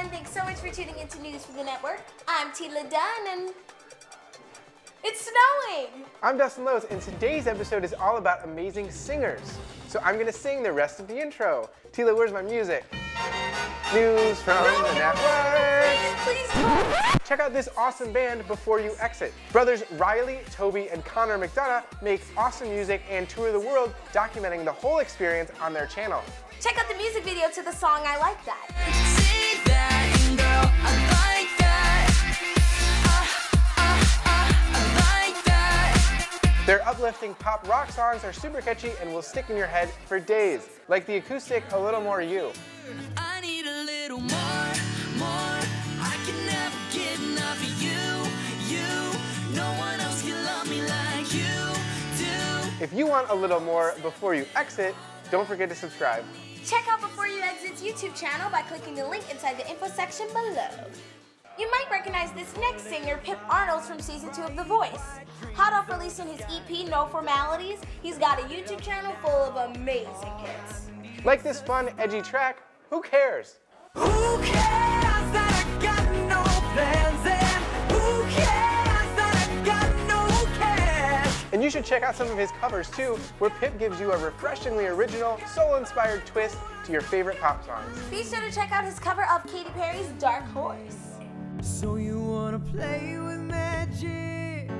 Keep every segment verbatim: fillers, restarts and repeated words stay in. everyone. Thanks so much for tuning into News for the Network. I'm Teala Dunn, and it's snowing. I'm Dustyn Lotz, and today's episode is all about amazing singers. So I'm going to sing the rest of the intro. Teala, where's my music? News from no, the Network. Please, please. Check out this awesome band, Before You Exit. Brothers Riley, Toby, and Connor McDonough make awesome music and tour the world, documenting the whole experience on their channel. Check out the music video to the song I Like That. Take that, girl, I like that. I, I, I like that. Their uplifting pop rock songs are super catchy and will stick in your head for days, like the acoustic A Little More You. I need a little more, more. I can never get enough of you, you. No one else can love me like you do. If you want a little more Before You Exit, don't forget to subscribe. Check out Before You Exit's YouTube channel by clicking the link inside the info section below. You might recognize this next singer, Pip Arnold, from season two of The Voice. Hot off releasing his E P, No Formalities, he's got a YouTube channel full of amazing hits. Like this fun, edgy track, Who Cares? Who cares that I got no plans and who cares that I got no cash? And you should check out some of his covers too, where Pip gives you a refreshingly original, soul-inspired twist to your favorite pop songs. Be sure to check out his cover of Katy Perry's Dark Horse. So you wanna play with magic?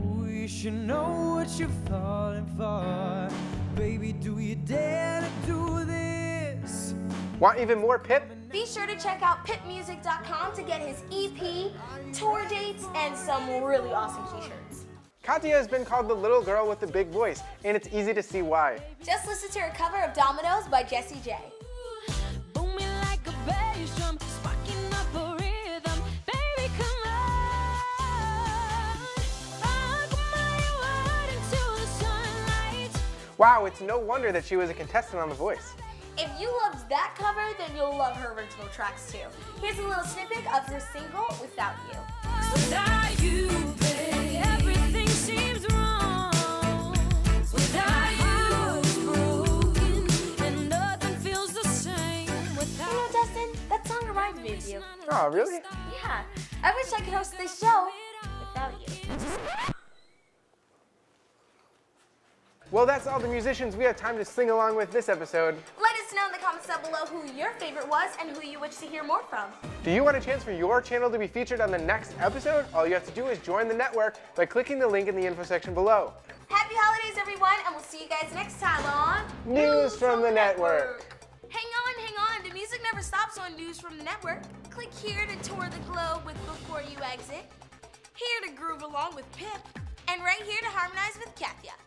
We should know what you're falling for. Baby, do you dare to do this? Want even more Pip? Be sure to check out Pip Music dot com to get his E P, tour dates, and some really awesome t-shirts. Cáthia has been called the little girl with the big voice, and it's easy to see why. Just listen to her cover of Dominoes by Jessie J. Wow, it's no wonder that she was a contestant on The Voice. If you loved that cover, then you'll love her original tracks too. Here's a little snippet of her single, Without You. Without you, baby, everything seems wrong. Without you, and nothing feels the same. Without you know, Dustyn, that song reminds me of you. Oh, really? Yeah. I wish I could host this show without you. Well, that's all the musicians we have time to sing along with this episode. Let us know in the comments down below who your favorite was and who you wish to hear more from. Do you want a chance for your channel to be featured on the next episode? All you have to do is join the network by clicking the link in the info section below. Happy holidays, everyone, and we'll see you guys next time on News from the Network. Hang on, hang on. The music never stops on News from the Network. Click here to tour the globe with Before You Exit, here to groove along with Pip, and right here to harmonize with Cáthia.